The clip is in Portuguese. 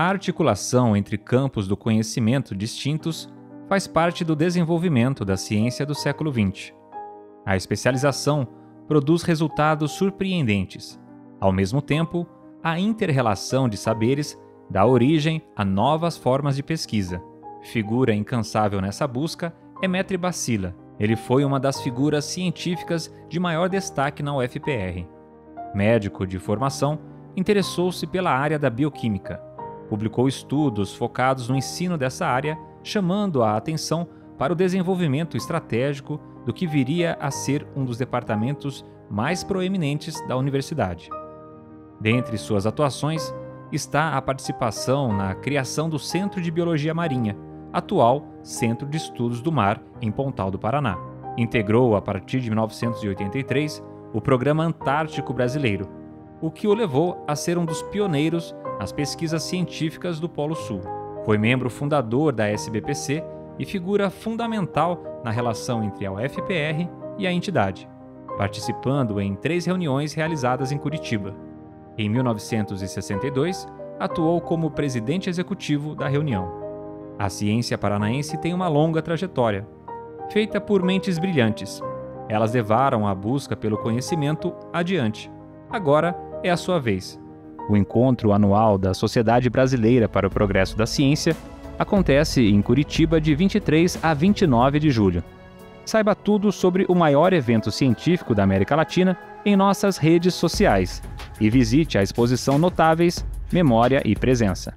A articulação entre campos do conhecimento distintos faz parte do desenvolvimento da ciência do século XX. A especialização produz resultados surpreendentes. Ao mesmo tempo, a inter-relação de saberes dá origem a novas formas de pesquisa. Figura incansável nessa busca é Metry Bacila. Ele foi uma das figuras científicas de maior destaque na UFPR. Médico de formação, interessou-se pela área da bioquímica. Publicou estudos focados no ensino dessa área, chamando a atenção para o desenvolvimento estratégico do que viria a ser um dos departamentos mais proeminentes da universidade. Dentre suas atuações está a participação na criação do Centro de Biologia Marinha, atual Centro de Estudos do Mar, em Pontal do Paraná. Integrou, a partir de 1983, o Programa Antártico Brasileiro, o que o levou a ser um dos pioneiros nas pesquisas científicas do Polo Sul. Foi membro fundador da SBPC e figura fundamental na relação entre a UFPR e a entidade, participando em 3 reuniões realizadas em Curitiba. Em 1962, atuou como presidente executivo da reunião. A ciência paranaense tem uma longa trajetória, feita por mentes brilhantes. Elas levaram a busca pelo conhecimento adiante. Agora é a sua vez. O encontro anual da Sociedade Brasileira para o Progresso da Ciência acontece em Curitiba de 23 a 29 de julho. Saiba tudo sobre o maior evento científico da América Latina em nossas redes sociais e visite a exposição Notáveis, Memória e Presença.